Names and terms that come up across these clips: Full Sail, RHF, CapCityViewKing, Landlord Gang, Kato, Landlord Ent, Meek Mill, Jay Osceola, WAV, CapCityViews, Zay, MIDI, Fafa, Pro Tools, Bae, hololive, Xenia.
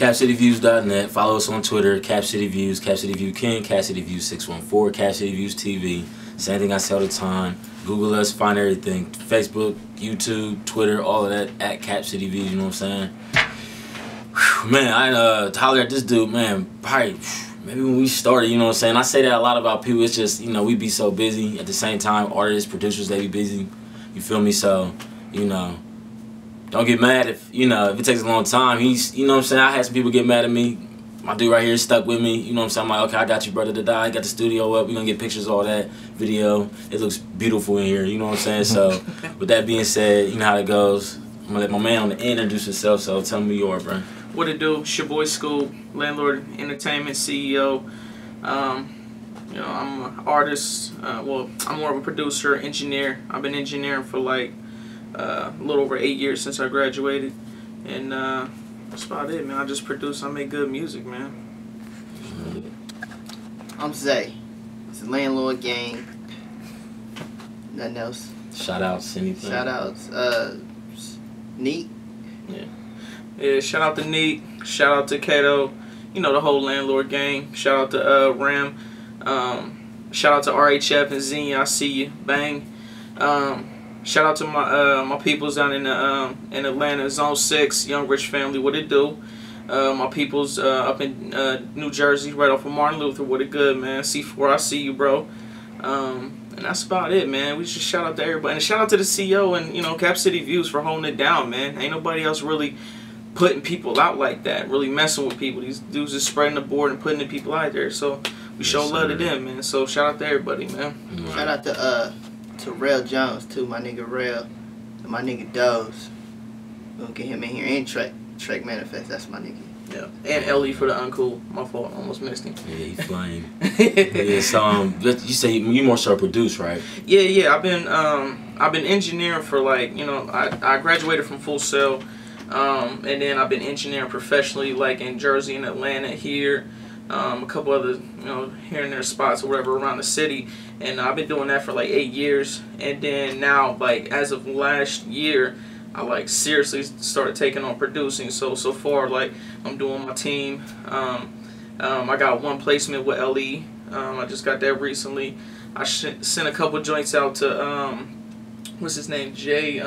CapCityViews.net. Follow us on Twitter, CapCityViews, CapCityViewKing, CapCityViews614, CapCityViews TV. Same thing I say all the time. Google us, find everything. Facebook, YouTube, Twitter, all of that, at CapCityViews, you know what I'm saying? Whew, man, I holler at this dude, man, probably, maybe when we started, you know what I'm saying? I say that a lot about people. It's just, you know, we be so busy. At the same time, artists, producers, they be busy. You feel me? So, you know, don't get mad if, you know, if it takes a long time. He's, you know what I'm saying? I had some people get mad at me. My dude right here is stuck with me. You know what I'm saying? I'm like, okay, I got you, brother, to die. I got the studio up. We're going to get pictures, all that, video. It looks beautiful in here. You know what I'm saying? So, with that being said, you know how it goes. I'm going to let my man on the end introduce himself. So, tell me who you are, bro. What it do? It's your boy School, Landlord Entertainment CEO. You know, I'm an artist. Well, I'm more of a producer, engineer. I've been engineering for like a little over 8 years since I graduated, and that's about it, man. I just produce. I make good music, man. I'm Zay. It's the Landlord Gang. Nothing else. Shout outs, anything. Shout outs. Neat. Yeah. Yeah, shout out to Neat, shout out to Kato, you know, the whole Landlord Gang, shout out to Ram, shout out to RHF and Xenia, I see you, bang. Shout out to my my peoples down in Atlanta, Zone 6, Young Rich Family, what it do? My peoples up in New Jersey, right off of Martin Luther, what it good, man. C4, I see you, bro. And that's about it, man. We just shout out to everybody. And shout out to the CEO and, you know, CapCityViews for holding it down, man. Ain't nobody else really putting people out like that, really messing with people. These dudes are spreading the board and putting the people out there. So we show love to them, man. So shout out to everybody, man. Right. Shout out to Rail Jones too, my nigga Rail, and my nigga Doze. We'll get him in here, and Trek Manifest. That's my nigga. Yeah, and Ellie for the uncool. My fault, I almost missed him. Yeah, he flying. Yeah, so you say you more so produce, right? Yeah, yeah. I've been engineering for like, you know, I graduated from Full Sail. And then I've been engineering professionally, like in Jersey and Atlanta here, a couple other, you know, here and there spots or whatever around the city. And I've been doing that for like 8 years. And then now, like as of last year, I like seriously started taking on producing. So far, like I'm doing my team. I got one placement with LE. I just got that recently. I sent a couple joints out to what's his name, Jay.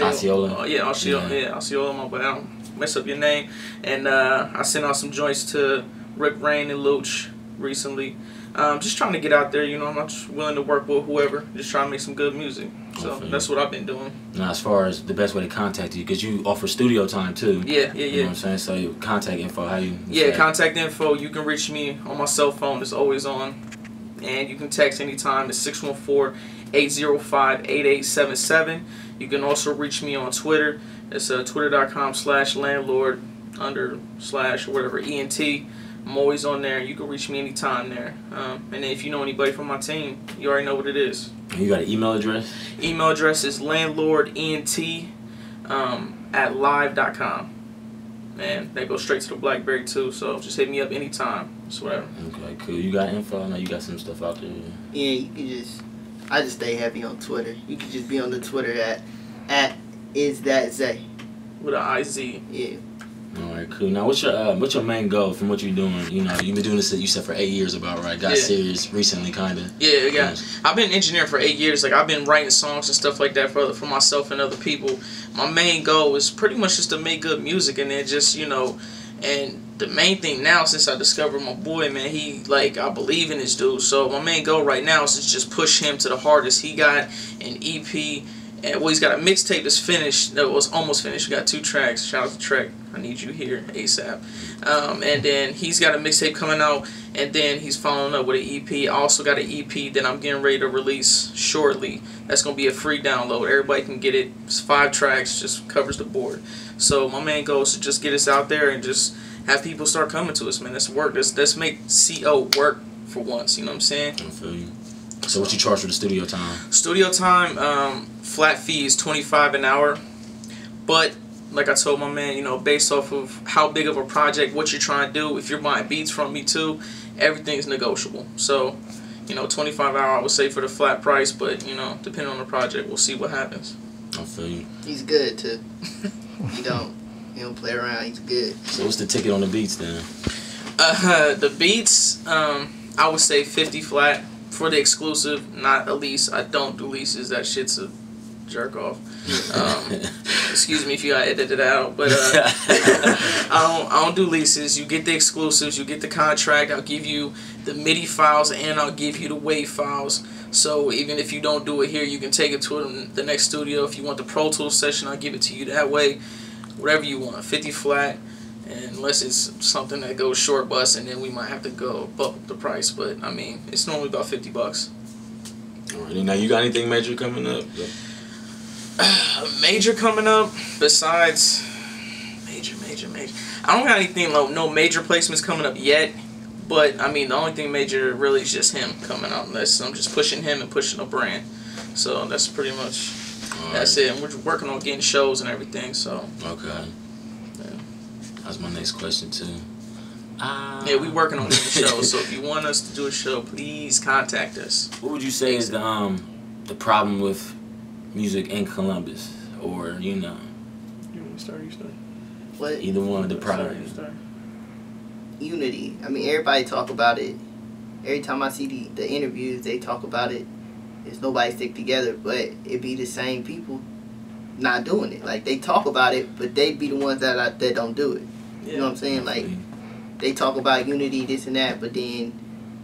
Osceola. Oh, yeah, Osceola. Yeah, Osceola, but I don't mess up your name. And I sent out some joints to Rick Rain and Luch recently. Just trying to get out there, you know. I'm not just willing to work with whoever. Just trying to make some good music. So that's what I've been doing. Now, as far as the best way to contact you, because you offer studio time too. Yeah, yeah, yeah. You know what I'm saying? So your contact info, how you? Yeah, contact info. You can reach me on my cell phone. It's always on, and you can text anytime. It's 614-805-8877. You can also reach me on Twitter. It's twitter.com/landlord_ENT. I'm always on there. You can reach me anytime there. And if you know anybody from my team, you already know what it is. You got an email address? Email address is landlordent at live.com. And that goes straight to the BlackBerry too, so just hit me up anytime. It's whatever. Okay, cool. You got info? I know you got some stuff out there. Yeah, you can just... I just stay heavy on Twitter. You could just be on the Twitter at is that Zay with an IZ. Yeah. All right, cool. Now, what's your main goal from what you're doing? You know, you've been doing this, you said, for 8 years, about right? Got serious recently, kind of. Yeah, yeah. I've been engineering for 8 years. Like I've been writing songs and stuff like that for myself and other people. My main goal is pretty much just to make good music, and then just, you know, and the main thing now, since I discovered my boy, man, he, like, I believe in this dude. So my main goal right now is to just push him to the hardest. He got an EP, and well, he's got a mixtape that's finished, that was almost finished. We got 2 tracks. Shout out to Trek. I need you here ASAP. And then he's got a mixtape coming out, and then he's following up with an EP. I also got an EP that I'm getting ready to release shortly. That's going to be a free download. Everybody can get it. It's 5 tracks, just covers the board. So my main goal is to just get us out there and just have people start coming to us, man. That's work. Let's make CO work for once. You know what I'm saying? I feel you. So what you charge for the studio time? Studio time, flat fee is $25 an hour. But like I told my man, you know, based off of how big of a project, what you're trying to do, if you're buying beats from me too, everything's negotiable. So, you know, $25 an hour I would say for the flat price, but you know, depending on the project, we'll see what happens. I feel you. He's good too. You don't. He don't play around. He's good. So what's the ticket on the beats then? The beats, I would say 50 flat for the exclusive, not a lease. I don't do leases. That shit's a jerk off. Excuse me if you got edited out, but I don't do leases. You get the exclusives, you get the contract. I'll give you the MIDI files and I'll give you the WAV files. So even if you don't do it here, you can take it to the next studio. If you want the Pro Tools session, I'll give it to you that way. Whatever you want, 50 flat. And unless it's something that goes short bus, and then we might have to go bump the price. But I mean, it's normally about 50 bucks. Alright, now you got anything major coming up? Major coming up besides major. I don't got anything like no major placements coming up yet. But I mean, the only thing major really is just him coming out. Unless I'm just pushing him and pushing a brand. So that's pretty much that's it. And we're working on getting shows and everything. So okay. That's my next question too. Yeah, we working on this show, so if you want us to do a show, please contact us. What would you say is the problem with music in Columbus, or you know? You want to start? You start. What? Either one of the problems. Unity. I mean, everybody talk about it. Every time I see the interviews, they talk about it. There's nobody stick together, but it be the same people not doing it. Like they talk about it, but they be the ones that don't do it. You know what I'm saying? Like they talk about unity, this and that, but then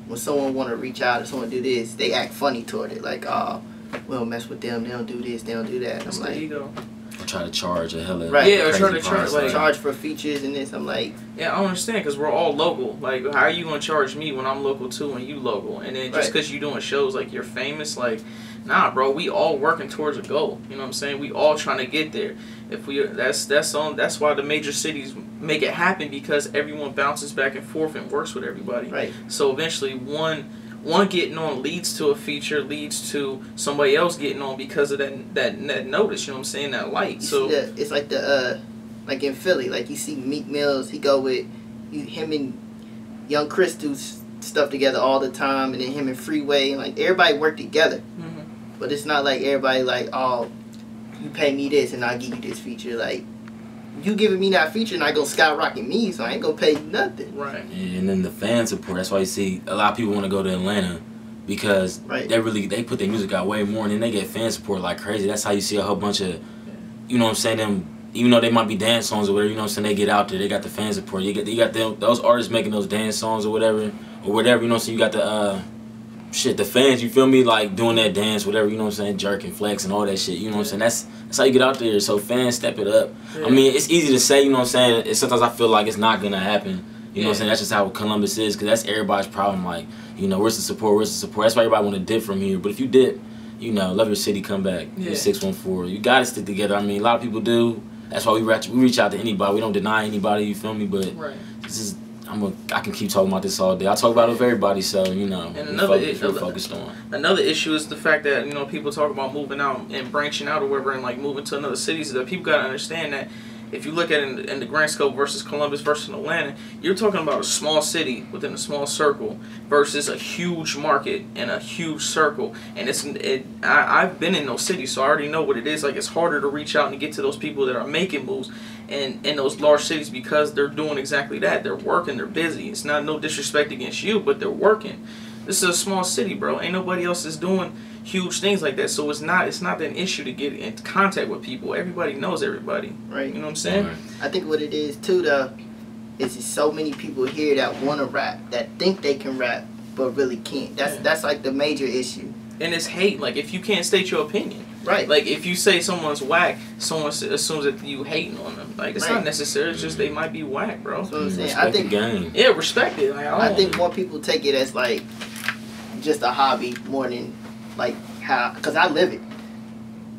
when someone want to reach out or someone do this, they act funny toward it. Like, oh, we don't mess with them. They don't do this. They don't do that. I'm like, ego. Or try to charge a hell of right. Yeah, or try to charge like charge for features and this. I'm like, yeah, I don't understand because we're all local. Like, how are you gonna charge me when I'm local too and you local? And then just because you doing shows like you're famous, like. Nah, bro, we all working towards a goal. You know what I'm saying? We all trying to get there. If we that's why the major cities make it happen because everyone bounces back and forth and works with everybody. Right. So eventually one getting on leads to a feature, leads to somebody else getting on because of that notice, you know what I'm saying, that light. So it's like the like in Philly, like you see Meek Mills, he go with him and Young Chris do stuff together all the time, and then him and Freeway, and like everybody work together. But it's not like everybody like, oh, you pay me this and I'll give you this feature. Like, you giving me that feature and I go skyrocket me, so I ain't gonna pay you nothing. Right. Yeah, and then the fan support. That's why you see a lot of people want to go to Atlanta because they put their music out way more, and then they get fan support like crazy. That's how you see a whole bunch of, you know what I'm saying, them. Even though they might be dance songs or whatever, you know what I'm saying, they get out there, they got the fan support. You got them, those artists making those dance songs or whatever, you know what I'm saying. You got the shit, the fans, you feel me, like doing that dance, whatever, you know what I'm saying, jerking, flex, and all that shit, you know what I'm saying, that's how you get out there, so fans step it up. Yeah. I mean, it's easy to say, you know what I'm saying, and sometimes I feel like it's not gonna happen, you know what I'm saying, that's just how Columbus is, because that's everybody's problem, like, you know, where's the support, that's why everybody wanna dip from here, but if you dip, you know, love your city, come back, you're 614, you gotta stick together, I mean, a lot of people do, that's why we reach out to anybody, we don't deny anybody, you feel me, but this is... I can keep talking about this all day. I talk about it with everybody, so, you know, and we're focused on. Another issue is the fact that, you know, people talk about moving out and branching out or whatever and, like, moving to another city. So that people got to understand that if you look at it in the grand scope versus Columbus versus Atlanta, you're talking about a small city within a small circle versus a huge market and a huge circle. And I've been in those cities, so I already know what it is. Like, it's harder to reach out and get to those people that are making moves. And in those large cities, because they're doing exactly that. They're working, they're busy. It's not no disrespect against you, but they're working. This is a small city, bro. Ain't nobody else is doing huge things like that. So it's not an issue to get in contact with people. Everybody knows everybody. Right. You know what I'm saying? Right. I think what it is too though is there's so many people here that wanna rap, that think they can rap but really can't. That's like the major issue. And it's hate, like if you can't state your opinion. Right. Like, if you say someone's whack, someone assumes that you hating on them. Like, it's not necessary. It's just they might be whack, bro. That's what I'm saying. Respect the game. Yeah, respect it. Like, I think more people take it as, like, just a hobby more than, like, how... Because I live it.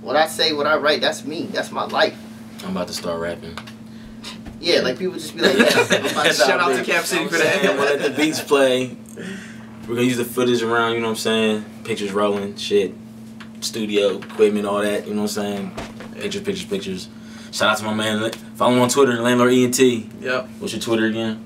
What I say, what I write, that's me. That's my life. I'm about to start rapping. Yeah, like, people just be like... Yeah, shout out to Cap City for that. I'm going to let the beats play. We're going to use the footage around, you know what I'm saying? Pictures rolling, shit. Studio equipment, all that, you know what I'm saying? Pictures. Shout out to my man. Follow him on Twitter, Landlord ENT. Yep. What's your Twitter again?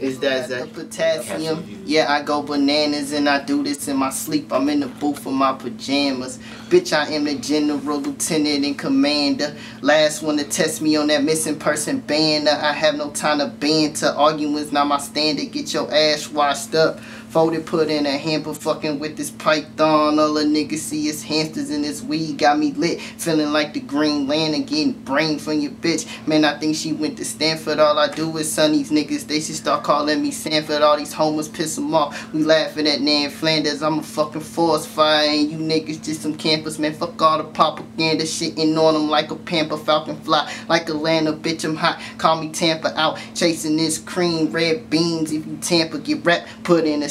Is that potassium? Yeah, I go bananas and I do this in my sleep. I'm in the booth of my pajamas. Bitch, I am the general, lieutenant, and commander. Last one to test me on that missing person banner. I have no time to banter. Arguments not my standard. Get your ass washed up. Folded, put in a hamper, fucking with this python. All a nigga see is hamsters in this weed. Got me lit, feeling like the Green Lantern, getting brain from your bitch. Man, I think she went to Stanford. All I do is son these niggas. They should start calling me Sanford. All these homers piss them off. We laughing at Nan Flanders. I'm a fucking forest fire, and you niggas just some campers. Man, fuck all the propaganda, shitting on them like a pamper. Falcon fly like Atlanta, bitch. I'm hot. Call me Tampa out, chasing this cream red beans. If you tamper, get wrapped, put in a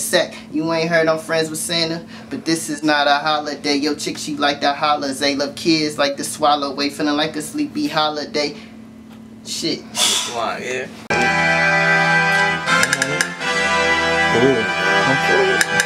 you ain't heard I'm friends with Santa, but this is not a holiday. Yo chick, she like the hollers. They love kids like the swallow way, feeling like a sleepy holiday. Shit. Come on, yeah. Ooh, I'm cool.